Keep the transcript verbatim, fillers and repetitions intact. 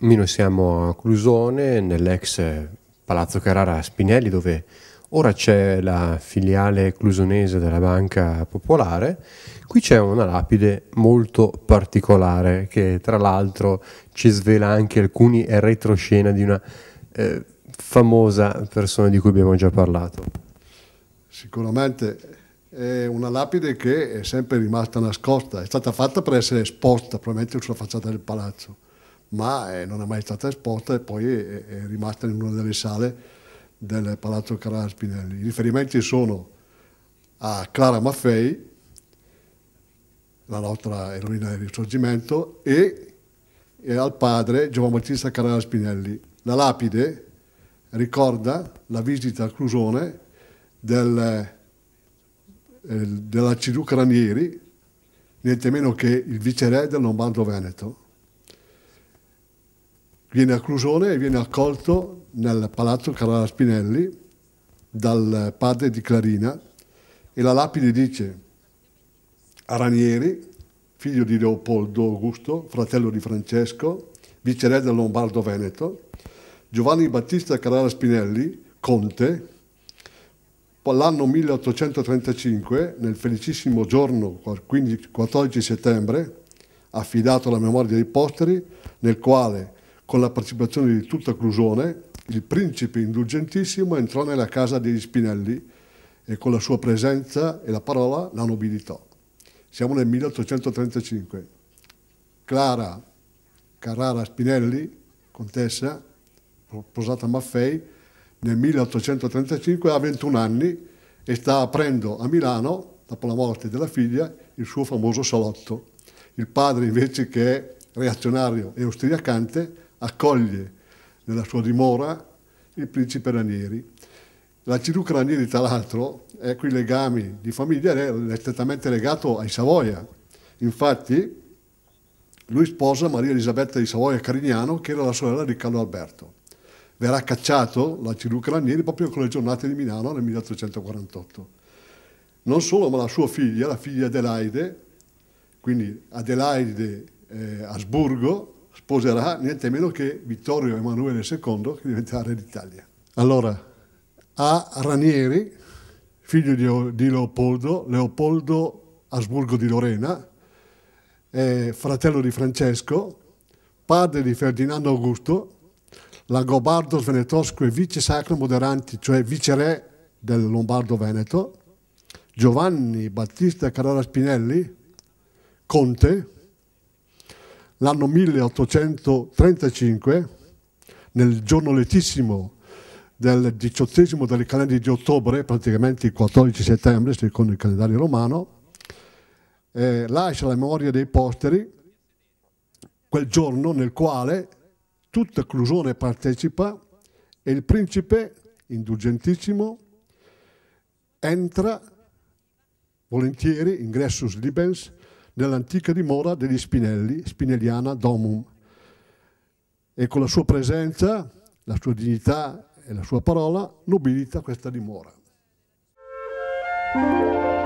Noi siamo a Clusone, nell'ex Palazzo Carrara Spinelli, dove ora c'è la filiale clusonese della Banca Popolare. Qui c'è una lapide molto particolare che tra l'altro ci svela anche alcuni retroscena di una eh, famosa persona di cui abbiamo già parlato. Sicuramente è una lapide che è sempre rimasta nascosta, è stata fatta per essere esposta probabilmente sulla facciata del palazzo, ma non è mai stata esposta e poi è rimasta in una delle sale del Palazzo Carrara Spinelli. I riferimenti sono a Clara Maffei, la nostra eroina del Risorgimento, e al padre Giovan Battista Carrara Spinelli. La lapide ricorda la visita a Clusone del, dell'arciduca Ranieri, niente meno che il viceré del Lombardo Veneto. Viene a Clusone e viene accolto nel Palazzo Carrara Spinelli dal padre di Clarina, e la lapide dice a Ranieri, figlio di Leopoldo Augusto, fratello di Francesco, viceré del Lombardo Veneto, Giovanni Battista Carrara Spinelli, conte, l'anno milleottocentotrentacinque, nel felicissimo giorno quattordici settembre, affidato alla memoria dei posteri, nel quale, con la partecipazione di tutta Clusone, il principe indulgentissimo entrò nella casa degli Spinelli e con la sua presenza e la parola la nobilitò. Siamo nel milleottocentotrentacinque. Clara Carrara Spinelli, contessa, sposata a Maffei, nel milleottocentotrentacinque ha ventuno anni e sta aprendo a Milano, dopo la morte della figlia, il suo famoso salotto. Il padre, invece, che è reazionario e austriacante, accoglie nella sua dimora il principe Ranieri. L'arciduca Ranieri, tra l'altro, è coi legami di famiglia, è strettamente legato ai Savoia. Infatti, lui sposa Maria Elisabetta di Savoia Carignano, che era la sorella di Carlo Alberto. Verrà cacciato l'arciduca Ranieri proprio con le giornate di Milano nel milleottocentoquarantotto. Non solo, ma la sua figlia, la figlia Adelaide, quindi Adelaide eh, Asburgo, sposerà niente meno che Vittorio Emanuele secondo, che diventerà re d'Italia. Allora, a Ranieri, figlio di Leopoldo, Leopoldo Asburgo di Lorena, eh, fratello di Francesco, padre di Ferdinando Augusto, Langobardo Svenetosque, vice sacro moderanti, cioè viceré del Lombardo Veneto, Giovanni Battista Carrara Spinelli, conte, l'anno milleottocentotrentacinque, nel giorno lettissimo del diciottesimo del calendario di ottobre, praticamente il quattordici settembre, secondo il calendario romano, eh, lascia la memoria dei posteri quel giorno nel quale tutta Clusone partecipa e il principe, indulgentissimo, entra volentieri, ingressus libens, nell'antica dimora degli Spinelli, Spinelliana Domum. E con la sua presenza, la sua dignità e la sua parola nobilita questa dimora.